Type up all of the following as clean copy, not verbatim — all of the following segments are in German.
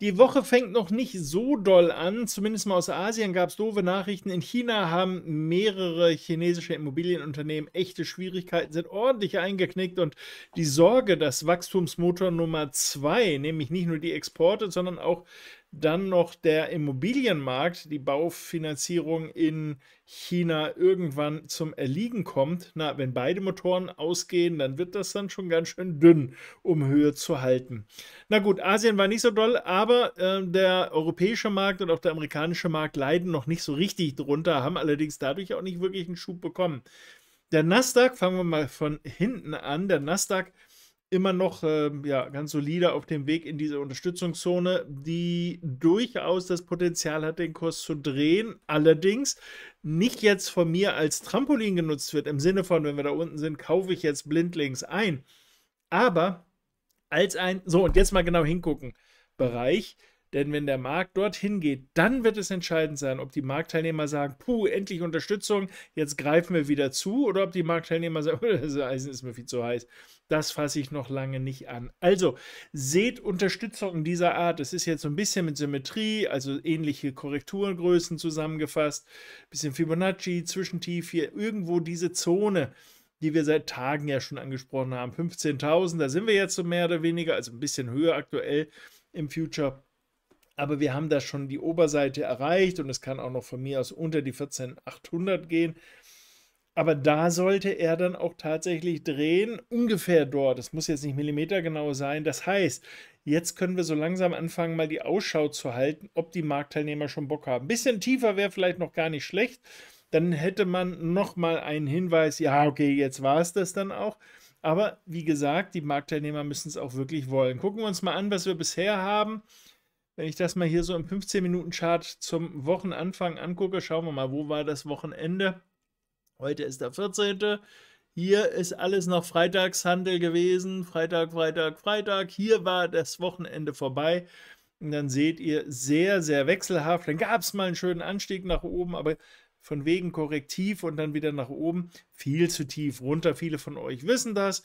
Die Woche fängt noch nicht so doll an, zumindest mal aus Asien gab es doofe Nachrichten. In China haben mehrere chinesische Immobilienunternehmen echte Schwierigkeiten, sind ordentlich eingeknickt und die Sorge, dass Wachstumsmotor Nummer 2, nämlich nicht nur die Exporte, sondern auch dann noch der Immobilienmarkt, die Baufinanzierung in China irgendwann zum Erliegen kommt. Na, wenn beide Motoren ausgehen, dann wird das dann schon ganz schön dünn, um Höhe zu halten. Na gut, Asien war nicht so doll, aber der europäische Markt und auch der amerikanische Markt leiden noch nicht so richtig drunter, haben allerdings dadurch auch nicht wirklich einen Schub bekommen. Der Nasdaq, fangen wir mal von hinten an, der Nasdaq immer noch ja, ganz solide auf dem Weg in diese Unterstützungszone, die durchaus das Potenzial hat, den Kurs zu drehen. Allerdings nicht jetzt von mir als Trampolin genutzt wird, im Sinne von, wenn wir da unten sind, kaufe ich jetzt blindlings ein. Aber als ein, so und jetzt mal genau hingucken, Bereich, denn wenn der Markt dorthin geht, dann wird es entscheidend sein, ob die Marktteilnehmer sagen, puh, endlich Unterstützung, jetzt greifen wir wieder zu, oder ob die Marktteilnehmer sagen, oh, das Eisen ist mir viel zu heiß. Das fasse ich noch lange nicht an. Also, seht Unterstützung dieser Art. Es ist jetzt so ein bisschen mit Symmetrie, also ähnliche Korrekturgrößen zusammengefasst, bisschen Fibonacci, Zwischentief hier, irgendwo diese Zone, die wir seit Tagen ja schon angesprochen haben. 15.000, da sind wir jetzt so mehr oder weniger, also ein bisschen höher aktuell im Future. Aber wir haben da schon die Oberseite erreicht und es kann auch noch von mir aus unter die 14.800 gehen. Aber da sollte er dann auch tatsächlich drehen, ungefähr dort. Das muss jetzt nicht millimetergenau sein. Das heißt, jetzt können wir so langsam anfangen, mal die Ausschau zu halten, ob die Marktteilnehmer schon Bock haben. Ein bisschen tiefer wäre vielleicht noch gar nicht schlecht. Dann hätte man nochmal einen Hinweis, ja, okay, jetzt war es das dann auch. Aber wie gesagt, die Marktteilnehmer müssen es auch wirklich wollen. Gucken wir uns mal an, was wir bisher haben. Wenn ich das mal hier so im 15-Minuten-Chart zum Wochenanfang angucke, schauen wir mal, wo war das Wochenende? Heute ist der 14. Hier ist alles noch Freitagshandel gewesen. Freitag, Freitag, Freitag. Hier war das Wochenende vorbei. Und dann seht ihr, sehr, sehr wechselhaft. Dann gab es mal einen schönen Anstieg nach oben, aber von wegen korrektiv und dann wieder nach oben. Viel zu tief runter. Viele von euch wissen das.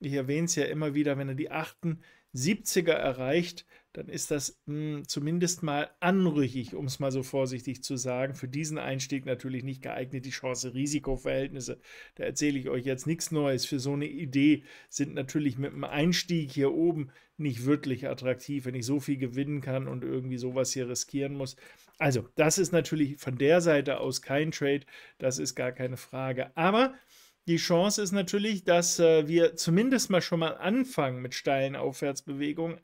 Ich erwähne es ja immer wieder, wenn ihr die 78er erreicht, dann ist das zumindest mal anrüchig, um es mal so vorsichtig zu sagen. Für diesen Einstieg natürlich nicht geeignet. Die Chance-Risiko-Verhältnisse, da erzähle ich euch jetzt nichts Neues. Für so eine Idee sind natürlich mit einem Einstieg hier oben nicht wirklich attraktiv, wenn ich so viel gewinnen kann und irgendwie sowas hier riskieren muss. Also das ist natürlich von der Seite aus kein Trade, das ist gar keine Frage. Aber die Chance ist natürlich, dass wir zumindest mal schon mal anfangen mit steilen Aufwärtsbewegungen,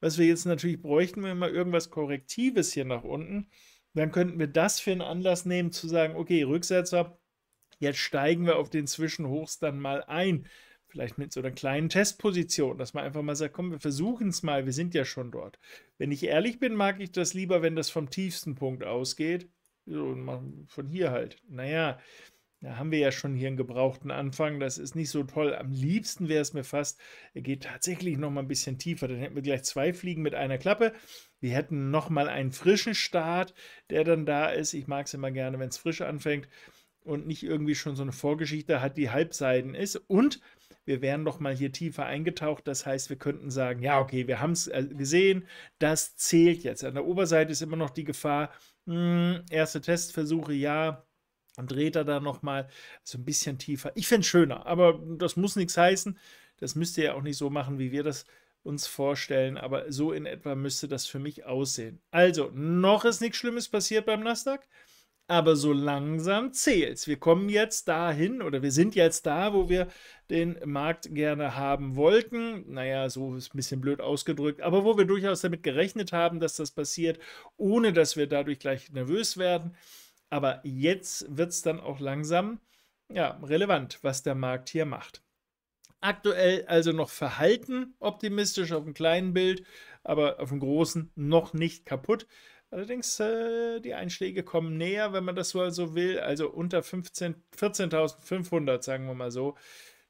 was wir jetzt natürlich bräuchten, wenn wir mal irgendwas Korrektives hier nach unten, dann könnten wir das für einen Anlass nehmen, zu sagen, okay, Rücksetzer, jetzt steigen wir auf den Zwischenhochs dann mal ein, vielleicht mit so einer kleinen Testposition, dass man einfach mal sagt, komm, wir versuchen es mal, wir sind ja schon dort. Wenn ich ehrlich bin, mag ich das lieber, wenn das vom tiefsten Punkt ausgeht. So, von hier halt. Naja, da haben wir ja schon hier einen gebrauchten Anfang. Das ist nicht so toll. Am liebsten wäre es mir fast, er geht tatsächlich noch mal ein bisschen tiefer. Dann hätten wir gleich zwei Fliegen mit einer Klappe. Wir hätten noch mal einen frischen Start, der dann da ist. Ich mag es immer gerne, wenn es frisch anfängt und nicht irgendwie schon so eine Vorgeschichte hat, die halbseiden ist. Und wir wären noch mal hier tiefer eingetaucht. Das heißt, wir könnten sagen, ja, okay, wir haben es gesehen. Das zählt jetzt. An der Oberseite ist immer noch die Gefahr, erste Testversuche, ja, und dreht er da nochmal so ein bisschen tiefer. Ich finde es schöner, aber das muss nichts heißen. Das müsst ihr ja auch nicht so machen, wie wir das uns vorstellen, aber so in etwa müsste das für mich aussehen. Also, noch ist nichts Schlimmes passiert beim Nasdaq, aber so langsam zählt's. Wir kommen jetzt dahin, oder wir sind jetzt da, wo wir den Markt gerne haben wollten. Naja, so ist ein bisschen blöd ausgedrückt, aber wo wir durchaus damit gerechnet haben, dass das passiert, ohne dass wir dadurch gleich nervös werden. Aber jetzt wird es dann auch langsam ja, relevant, was der Markt hier macht. Aktuell also noch verhalten, optimistisch auf dem kleinen Bild, aber auf dem großen noch nicht kaputt. Allerdings, die Einschläge kommen näher, wenn man das so will, also unter 14.500, sagen wir mal so,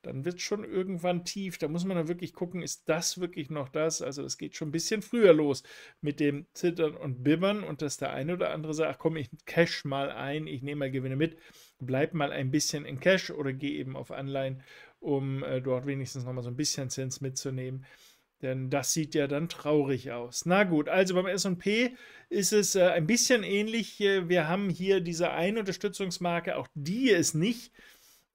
dann wird es schon irgendwann tief. Da muss man dann wirklich gucken, ist das wirklich noch das? Also es geht schon ein bisschen früher los mit dem Zittern und Bibbern und dass der eine oder andere sagt, ach komm, ich cash mal ein, ich nehme mal Gewinne mit, bleib mal ein bisschen in Cash oder gehe eben auf Anleihen, um dort wenigstens nochmal so ein bisschen Zins mitzunehmen. Denn das sieht ja dann traurig aus. Na gut, also beim S&P ist es ein bisschen ähnlich. Wir haben hier diese eine Unterstützungsmarke, auch die ist nicht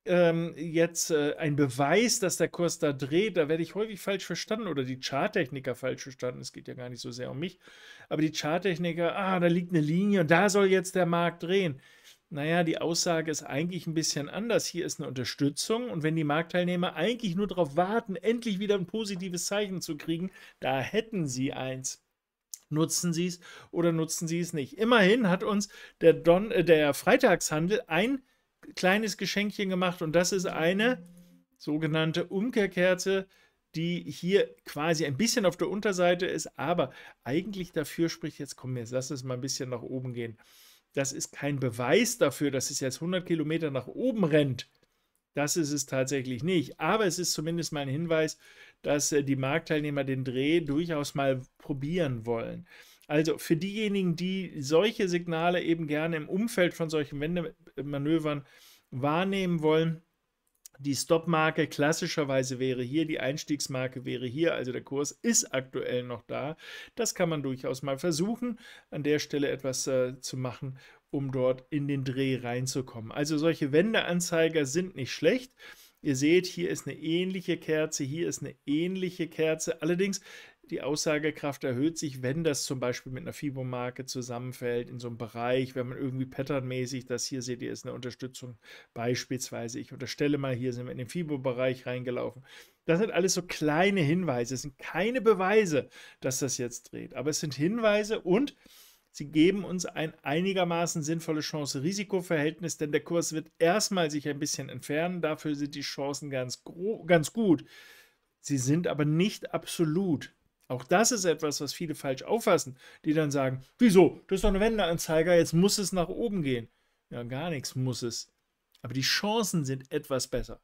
jetzt ein Beweis, dass der Kurs da dreht. Da werde ich häufig falsch verstanden oder die Charttechniker falsch verstanden. Es geht ja gar nicht so sehr um mich. Aber die Charttechniker, da liegt eine Linie und da soll jetzt der Markt drehen. Naja, die Aussage ist eigentlich ein bisschen anders. Hier ist eine Unterstützung und wenn die Marktteilnehmer eigentlich nur darauf warten, endlich wieder ein positives Zeichen zu kriegen, da hätten sie eins. Nutzen sie es oder nutzen sie es nicht. Immerhin hat uns der Freitagshandel ein kleines Geschenkchen gemacht und das ist eine sogenannte Umkehrkerze, die hier quasi ein bisschen auf der Unterseite ist, aber eigentlich dafür spricht, jetzt komm, jetzt lass es mal ein bisschen nach oben gehen. Das ist kein Beweis dafür, dass es jetzt 100 Kilometer nach oben rennt. Das ist es tatsächlich nicht. Aber es ist zumindest mal ein Hinweis, dass die Marktteilnehmer den Dreh durchaus mal probieren wollen. Also für diejenigen, die solche Signale eben gerne im Umfeld von solchen Wendemanövern wahrnehmen wollen, die Stopmarke klassischerweise wäre hier, die Einstiegsmarke wäre hier, also der Kurs ist aktuell noch da. Das kann man durchaus mal versuchen, an der Stelle etwas zu machen, um dort in den Dreh reinzukommen. Also solche Wendeanzeiger sind nicht schlecht. Ihr seht, hier ist eine ähnliche Kerze, hier ist eine ähnliche Kerze. Allerdings, die Aussagekraft erhöht sich, wenn das zum Beispiel mit einer Fibo-Marke zusammenfällt, in so einem Bereich, wenn man irgendwie patternmäßig, das hier seht ihr, ist eine Unterstützung beispielsweise. Ich unterstelle mal, hier sind wir in den Fibo-Bereich reingelaufen. Das sind alles so kleine Hinweise, es sind keine Beweise, dass das jetzt dreht, aber es sind Hinweise und sie geben uns ein einigermaßen sinnvolles Chance-Risiko-Verhältnis, denn der Kurs wird erstmal sich ein bisschen entfernen, dafür sind die Chancen ganz gut. Sie sind aber nicht absolut. Auch das ist etwas, was viele falsch auffassen, die dann sagen, wieso, das ist doch eine Wendeanzeiger, jetzt muss es nach oben gehen. Ja, gar nichts muss es. Aber die Chancen sind etwas besser.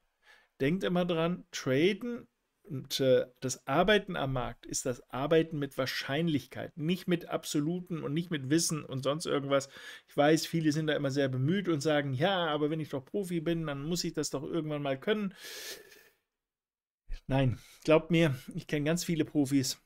Denkt immer dran, traden und das Arbeiten am Markt ist das Arbeiten mit Wahrscheinlichkeit, nicht mit Absoluten und nicht mit Wissen und sonst irgendwas. Ich weiß, viele sind da immer sehr bemüht und sagen, ja, aber wenn ich doch Profi bin, dann muss ich das doch irgendwann mal können. Nein, glaubt mir, ich kenne ganz viele Profis,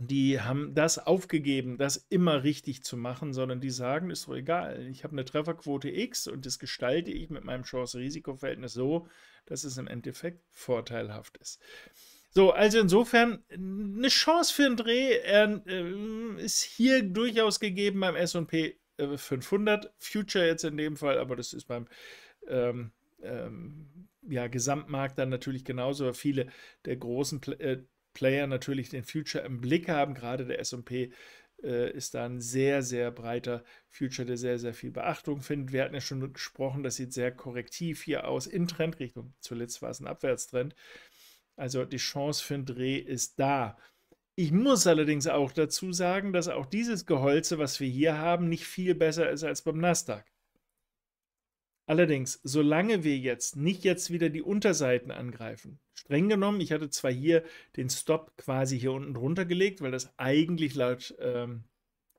die haben das aufgegeben, das immer richtig zu machen, sondern die sagen, ist doch egal, ich habe eine Trefferquote X und das gestalte ich mit meinem Chance-Risiko-Verhältnis so, dass es im Endeffekt vorteilhaft ist. So, also insofern, eine Chance für einen Dreh ist hier durchaus gegeben beim S&P 500, Future jetzt in dem Fall, aber das ist beim Gesamtmarkt dann natürlich genauso, weil viele der großen Player natürlich den Future im Blick haben, gerade der S&P ist da ein sehr, sehr breiter Future, der sehr, sehr viel Beachtung findet. Wir hatten ja schon gesprochen, das sieht sehr korrektiv hier aus, in Trendrichtung. Zuletzt war es ein Abwärtstrend. Also die Chance für einen Dreh ist da. Ich muss allerdings auch dazu sagen, dass auch dieses Geholze, was wir hier haben, nicht viel besser ist als beim Nasdaq. Allerdings, solange wir jetzt nicht wieder die Unterseiten angreifen, streng genommen, ich hatte zwar hier den Stop quasi hier unten drunter gelegt, weil das eigentlich laut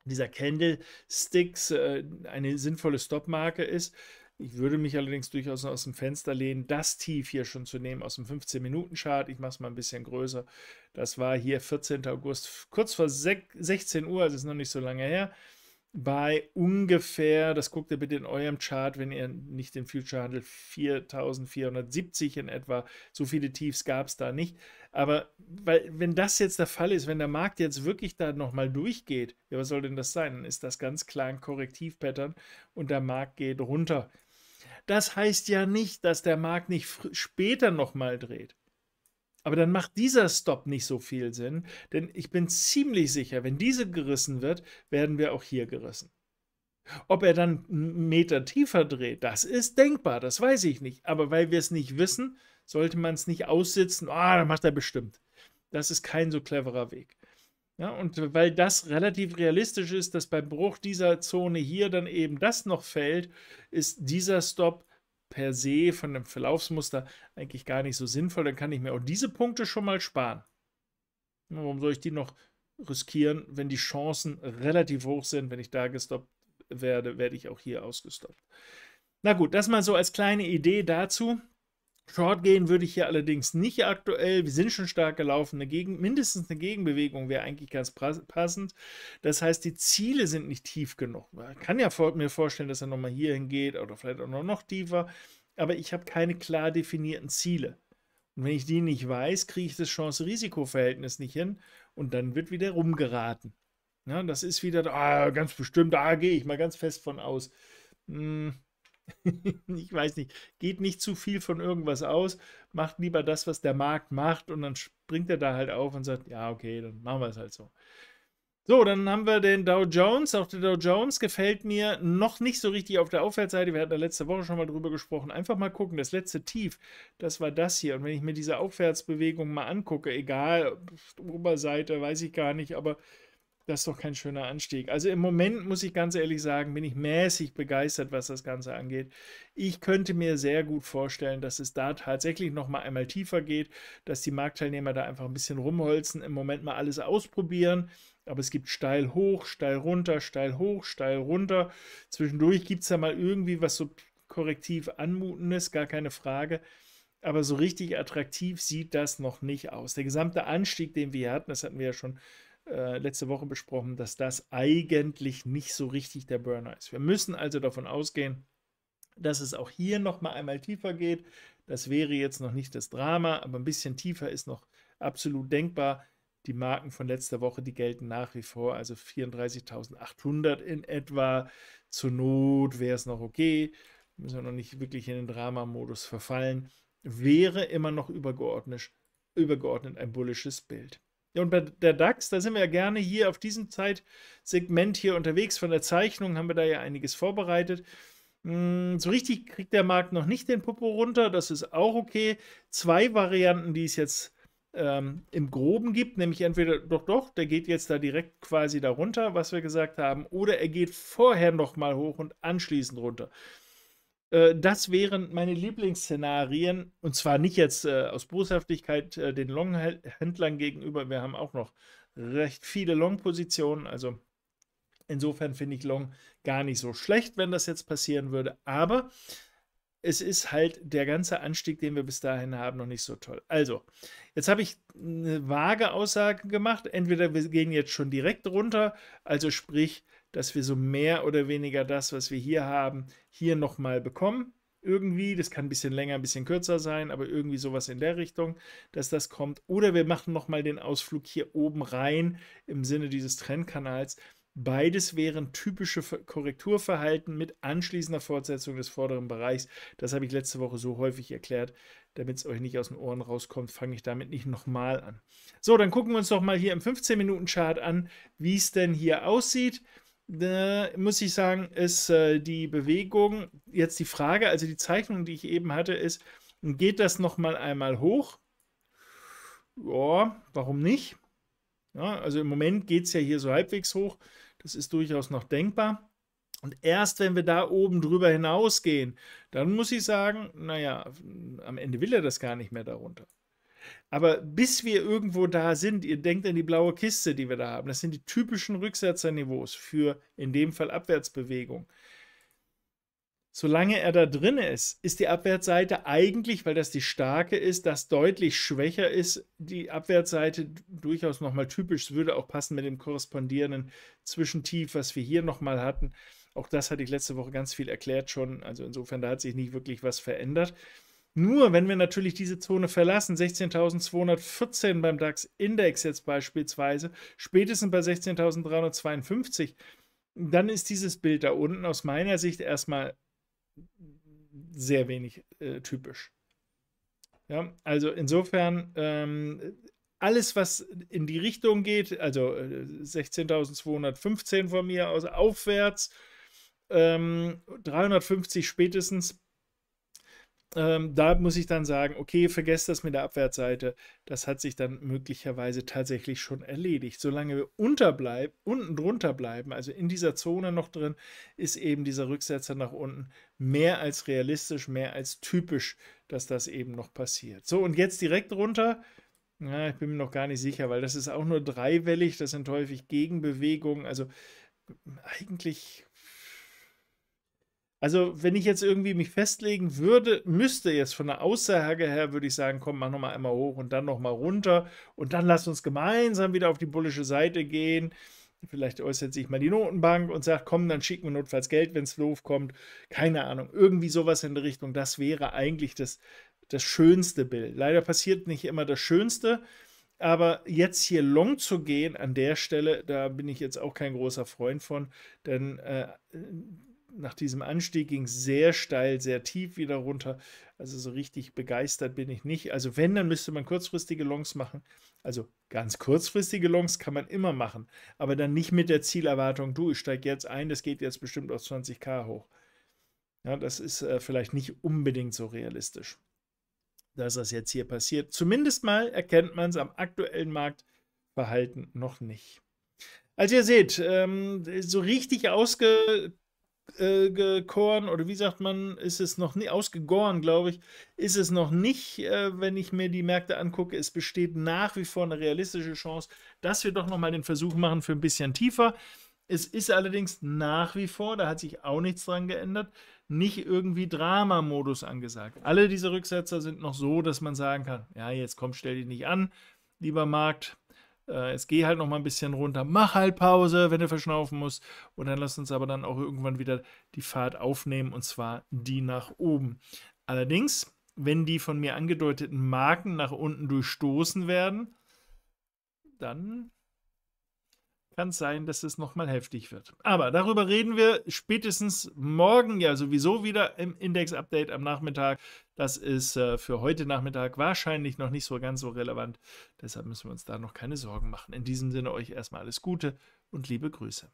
dieser Candlesticks eine sinnvolle Stopmarke ist. Ich würde mich allerdings durchaus aus dem Fenster lehnen, das Tief hier schon zu nehmen aus dem 15-Minuten-Chart. Ich mache es mal ein bisschen größer. Das war hier 14. August, kurz vor 16 Uhr, also ist noch nicht so lange her. Bei ungefähr, das guckt ihr bitte in eurem Chart, wenn ihr nicht den Future handelt, 4.470 in etwa, so viele Tiefs gab es da nicht, aber wenn das jetzt der Fall ist, wenn der Markt jetzt wirklich da nochmal durchgeht, ja, was soll denn das sein, dann ist das ganz klar ein Korrektivpattern und der Markt geht runter. Das heißt ja nicht, dass der Markt nicht später nochmal dreht. Aber dann macht dieser Stop nicht so viel Sinn, denn ich bin ziemlich sicher, wenn diese gerissen wird, werden wir auch hier gerissen. Ob er dann einen Meter tiefer dreht, das ist denkbar, das weiß ich nicht. Aber weil wir es nicht wissen, sollte man es nicht aussitzen, dann macht er bestimmt. Das ist kein so cleverer Weg. Ja, und weil das relativ realistisch ist, dass beim Bruch dieser Zone hier dann eben das noch fällt, ist dieser Stop per se von dem Verlaufsmuster eigentlich gar nicht so sinnvoll, dann kann ich mir auch diese Punkte schon mal sparen. Warum soll ich die noch riskieren, wenn die Chancen relativ hoch sind? Wenn ich da gestoppt werde, werde ich auch hier ausgestoppt. Na gut, das mal so als kleine Idee dazu. Short gehen würde ich hier allerdings nicht aktuell. Wir sind schon stark gelaufen. Mindestens eine Gegenbewegung wäre eigentlich ganz passend. Das heißt, die Ziele sind nicht tief genug. Man kann ja mir vorstellen, dass er nochmal hier hingeht oder vielleicht auch noch tiefer. Aber ich habe keine klar definierten Ziele. Und wenn ich die nicht weiß, kriege ich das Chance-Risiko-Verhältnis nicht hin. Und dann wird wieder rumgeraten. Ja, das ist wieder, ganz bestimmt, gehe ich mal ganz fest von aus. Ich weiß nicht, geht nicht zu viel von irgendwas aus, macht lieber das, was der Markt macht, und dann springt er da halt auf und sagt, ja, okay, dann machen wir es halt so. So, dann haben wir den Dow Jones. Auch der Dow Jones gefällt mir noch nicht so richtig auf der Aufwärtsseite. Wir hatten da letzte Woche schon mal drüber gesprochen. Einfach mal gucken, das letzte Tief, das war das hier. Und wenn ich mir diese Aufwärtsbewegung mal angucke, egal, Oberseite, weiß ich gar nicht, aber das ist doch kein schöner Anstieg. Also im Moment, muss ich ganz ehrlich sagen, bin ich mäßig begeistert, was das Ganze angeht. Ich könnte mir sehr gut vorstellen, dass es da tatsächlich noch mal einmal tiefer geht, dass die Marktteilnehmer da einfach ein bisschen rumholzen, im Moment mal alles ausprobieren. Aber es gibt steil hoch, steil runter, steil hoch, steil runter. Zwischendurch gibt es da mal irgendwie was so korrektiv Anmutendes, gar keine Frage. Aber so richtig attraktiv sieht das noch nicht aus. Der gesamte Anstieg, den wir hier hatten, das hatten wir ja schon letzte Woche besprochen, dass das eigentlich nicht so richtig der Burner ist. Wir müssen also davon ausgehen, dass es auch hier nochmal einmal tiefer geht. Das wäre jetzt noch nicht das Drama, aber ein bisschen tiefer ist noch absolut denkbar. Die Marken von letzter Woche, die gelten nach wie vor, also 34.800 in etwa. Zur Not wäre es noch okay. Müssen wir noch nicht wirklich in den Drama-Modus verfallen. Wäre immer noch übergeordnet ein bullisches Bild. Ja, und bei der DAX, da sind wir ja gerne hier auf diesem Zeitsegment hier unterwegs. Von der Zeichnung haben wir da ja einiges vorbereitet. So richtig kriegt der Markt noch nicht den Popo runter, das ist auch okay. Zwei Varianten, die es jetzt im Groben gibt, nämlich entweder der geht jetzt da direkt quasi da runter, was wir gesagt haben, oder er geht vorher nochmal hoch und anschließend runter. Das wären meine Lieblingsszenarien, und zwar nicht jetzt aus Boshaftigkeit den Long-Händlern gegenüber. Wir haben auch noch recht viele Long-Positionen, also insofern finde ich Long gar nicht so schlecht, wenn das jetzt passieren würde, aber es ist halt der ganze Anstieg, den wir bis dahin haben, noch nicht so toll. Also, jetzt habe ich eine vage Aussage gemacht, entweder wir gehen jetzt schon direkt runter, also sprich, dass wir so mehr oder weniger das, was wir hier haben, hier nochmal bekommen. Irgendwie, das kann ein bisschen länger, ein bisschen kürzer sein, aber irgendwie sowas in der Richtung, dass das kommt. Oder wir machen nochmal den Ausflug hier oben rein im Sinne dieses Trendkanals. Beides wären typische Korrekturverhalten mit anschließender Fortsetzung des vorderen Bereichs. Das habe ich letzte Woche so häufig erklärt. Damit es euch nicht aus den Ohren rauskommt, fange ich damit nicht nochmal an. So, dann gucken wir uns doch mal hier im 15-Minuten-Chart an, wie es denn hier aussieht. Da muss ich sagen, ist die Bewegung, jetzt die Frage, also die Zeichnung, die ich eben hatte, ist, geht das nochmal einmal hoch? Ja, warum nicht? Ja, also im Moment geht es ja hier so halbwegs hoch, das ist durchaus noch denkbar. Und erst wenn wir da oben drüber hinausgehen, dann muss ich sagen, naja, am Ende will er das gar nicht mehr darunter. Aber bis wir irgendwo da sind, ihr denkt an die blaue Kiste, die wir da haben, das sind die typischen Rücksetzerniveaus für in dem Fall Abwärtsbewegung. Solange er da drin ist, ist die Abwärtsseite eigentlich, weil das die starke ist, das deutlich schwächer ist, die Abwärtsseite durchaus nochmal typisch. Es würde auch passen mit dem korrespondierenden Zwischentief, was wir hier nochmal hatten. Auch das hatte ich letzte Woche ganz viel erklärt schon, also insofern, da hat sich nicht wirklich was verändert. Nur, wenn wir natürlich diese Zone verlassen, 16.214 beim DAX-Index jetzt beispielsweise, spätestens bei 16.352, dann ist dieses Bild da unten aus meiner Sicht erstmal sehr wenig typisch. Ja, also insofern, alles, was in die Richtung geht, also 16.215 von mir aus, aufwärts, 350 spätestens, da muss ich dann sagen, okay, vergesst das mit der Abwärtsseite, das hat sich dann möglicherweise tatsächlich schon erledigt. Solange wir unten drunter bleiben, also in dieser Zone noch drin, ist eben dieser Rücksetzer nach unten mehr als realistisch, mehr als typisch, dass das eben noch passiert. So, und jetzt direkt runter, ich bin mir noch gar nicht sicher, weil das ist auch nur dreiwellig, das sind häufig Gegenbewegungen, also eigentlich Also wenn ich jetzt irgendwie mich festlegen würde, müsste jetzt von der Aussage her, würde ich sagen, komm, mach nochmal einmal hoch und dann nochmal runter und dann lasst uns gemeinsam wieder auf die bullische Seite gehen. Vielleicht äußert sich mal die Notenbank und sagt, komm, dann schicken wir notfalls Geld, wenn es doof kommt. Keine Ahnung, irgendwie sowas in der Richtung. Das wäre eigentlich das schönste Bild. Leider passiert nicht immer das Schönste, aber jetzt hier long zu gehen an der Stelle, da bin ich jetzt auch kein großer Freund von, denn nach diesem Anstieg ging es sehr steil, sehr tief wieder runter. Also so richtig begeistert bin ich nicht. Also wenn, dann müsste man kurzfristige Longs machen. Also ganz kurzfristige Longs kann man immer machen, aber dann nicht mit der Zielerwartung, du, ich steige jetzt ein, das geht jetzt bestimmt auf 20.000 hoch. Ja, das ist vielleicht nicht unbedingt so realistisch, dass das jetzt hier passiert. Zumindest mal erkennt man es am aktuellen Marktverhalten noch nicht. Also ihr seht, so richtig ausgekoren oder wie sagt man, ist es noch nicht, ausgegoren glaube ich, ist es noch nicht, wenn ich mir die Märkte angucke. Es besteht nach wie vor eine realistische Chance, dass wir doch nochmal den Versuch machen für ein bisschen tiefer. Es ist allerdings nach wie vor, da hat sich auch nichts dran geändert, nicht irgendwie Drama-Modus angesagt. Alle diese Rücksetzer sind noch so, dass man sagen kann, ja jetzt komm, stell dich nicht an, lieber Markt, jetzt geh halt noch mal ein bisschen runter, mach halt Pause, wenn du verschnaufen musst und dann lass uns aber dann auch irgendwann wieder die Fahrt aufnehmen und zwar die nach oben. Allerdings, wenn die von mir angedeuteten Marken nach unten durchstoßen werden, dann kann es sein, dass es nochmal heftig wird. Aber darüber reden wir spätestens morgen, ja sowieso wieder im Index-Update am Nachmittag. Das ist für heute Nachmittag wahrscheinlich noch nicht so ganz so relevant. Deshalb müssen wir uns da noch keine Sorgen machen. In diesem Sinne euch erstmal alles Gute und liebe Grüße.